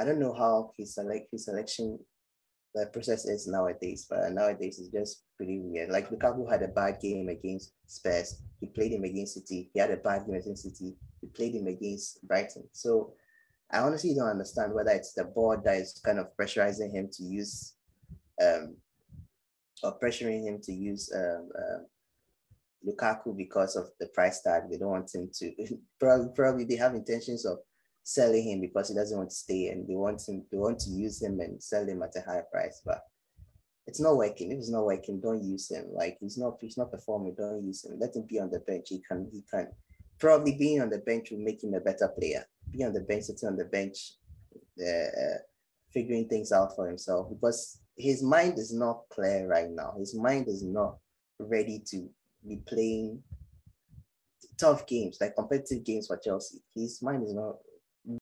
I don't know how his selection the process is nowadays, but nowadays it's just pretty weird. Like Lukaku had a bad game against Spurs. He played him against City. He had a bad game against City. He played him against Brighton. So I honestly don't understand whether it's the board that is kind of pressurizing him to use or pressuring him to use Lukaku because of the price tag. They don't want him to, probably they have intentions of selling him because he doesn't want to stay, and they want to use him and sell him at a higher price, but it's not working. If it's not working, don't use him. Like he's not performing, don't use him. Let him be on the bench. He can probably being on the bench will make him a better player. Being on the bench, sitting on the bench, figuring things out for himself, because his mind is not clear right now. His mind is not ready to be playing tough games, like competitive games for Chelsea. His mind is not